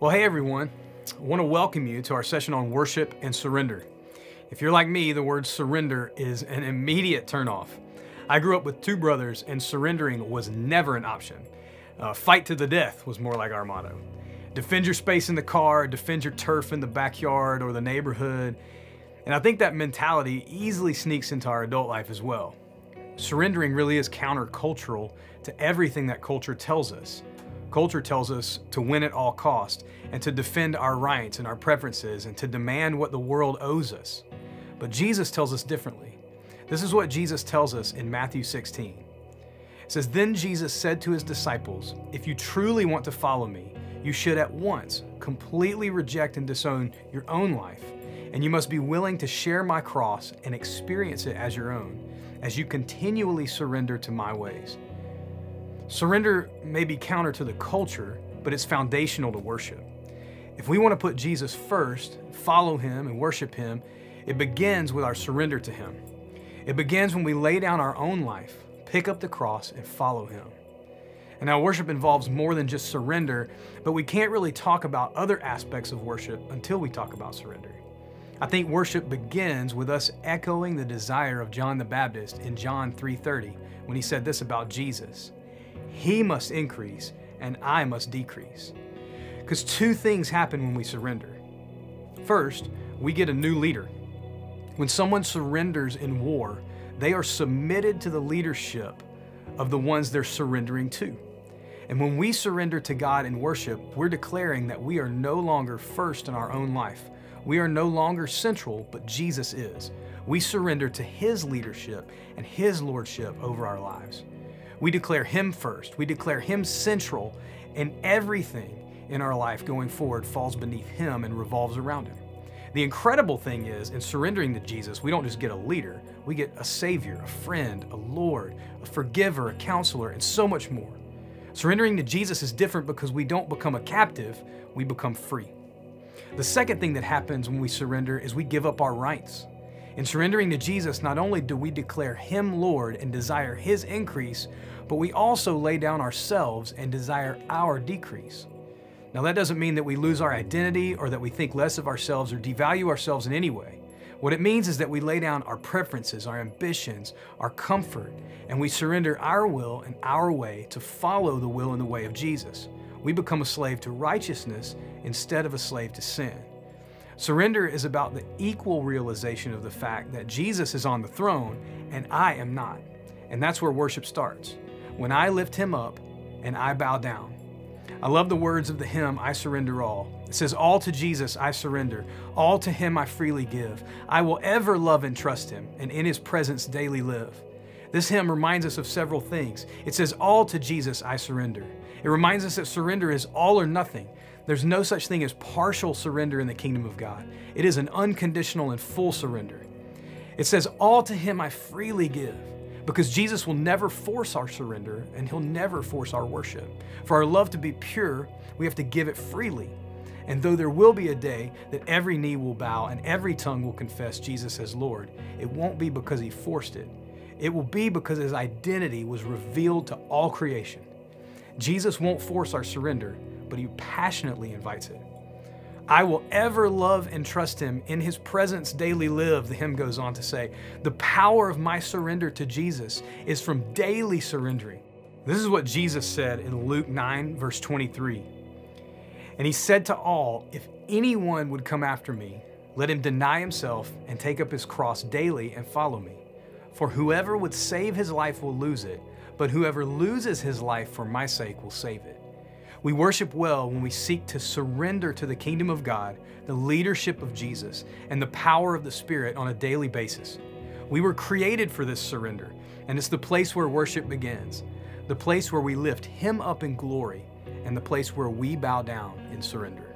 Well, hey everyone, I want to welcome you to our session on worship and surrender. If you're like me, the word surrender is an immediate turnoff. I grew up with two brothers and surrendering was never an option. Fight to the death was more like our motto. Defend your space in the car, defend your turf in the backyard or the neighborhood. And I think that mentality easily sneaks into our adult life as well. Surrendering really is countercultural to everything that culture tells us. Culture tells us to win at all costs and to defend our rights and our preferences and to demand what the world owes us. But Jesus tells us differently. This is what Jesus tells us in Matthew 16. It says, "Then Jesus said to his disciples, 'If you truly want to follow me, you should at once completely reject and disown your own life. And you must be willing to share my cross and experience it as your own, as you continually surrender to my ways.'" Surrender may be counter to the culture, but it's foundational to worship. If we want to put Jesus first, follow him and worship him, it begins with our surrender to him. It begins when we lay down our own life, pick up the cross and follow him. And now worship involves more than just surrender, but we can't really talk about other aspects of worship until we talk about surrender. I think worship begins with us echoing the desire of John the Baptist in John 3:30 when he said this about Jesus: "He must increase and I must decrease." Because two things happen when we surrender. First, we get a new leader. When someone surrenders in war, they are submitted to the leadership of the ones they're surrendering to. And when we surrender to God in worship, we're declaring that we are no longer first in our own life. We are no longer central, but Jesus is. We surrender to his leadership and his lordship over our lives. We declare him first. We declare him central, and everything in our life going forward falls beneath him and revolves around him. The incredible thing is, in surrendering to Jesus, we don't just get a leader, we get a savior, a friend, a Lord, a forgiver, a counselor, and so much more. Surrendering to Jesus is different because we don't become a captive, we become free. The second thing that happens when we surrender is we give up our rights. In surrendering to Jesus, not only do we declare him Lord and desire his increase, but we also lay down ourselves and desire our decrease. Now that doesn't mean that we lose our identity or that we think less of ourselves or devalue ourselves in any way. What it means is that we lay down our preferences, our ambitions, our comfort, and we surrender our will and our way to follow the will and the way of Jesus. We become a slave to righteousness instead of a slave to sin. Surrender is about the equal realization of the fact that Jesus is on the throne and I am not. And that's where worship starts, when I lift him up and I bow down. I love the words of the hymn, "I Surrender All." It says, "All to Jesus I surrender, all to him I freely give. I will ever love and trust him and in his presence daily live." This hymn reminds us of several things. It says, "All to Jesus I surrender." It reminds us that surrender is all or nothing. There's no such thing as partial surrender in the kingdom of God. It is an unconditional and full surrender. It says, "All to him I freely give," because Jesus will never force our surrender and he'll never force our worship. For our love to be pure, we have to give it freely. And though there will be a day that every knee will bow and every tongue will confess Jesus as Lord, it won't be because he forced it. It will be because his identity was revealed to all creation. Jesus won't force our surrender, but he passionately invites it. "I will ever love and trust him, in his presence daily live," the hymn goes on to say. The power of my surrender to Jesus is from daily surrendering. This is what Jesus said in Luke 9, verse 23. "And he said to all, 'If anyone would come after me, let him deny himself and take up his cross daily and follow me. For whoever would save his life will lose it, but whoever loses his life for my sake will save it.'" We worship well when we seek to surrender to the kingdom of God, the leadership of Jesus, and the power of the Spirit on a daily basis. We were created for this surrender, and it's the place where worship begins, the place where we lift him up in glory, and the place where we bow down in surrender.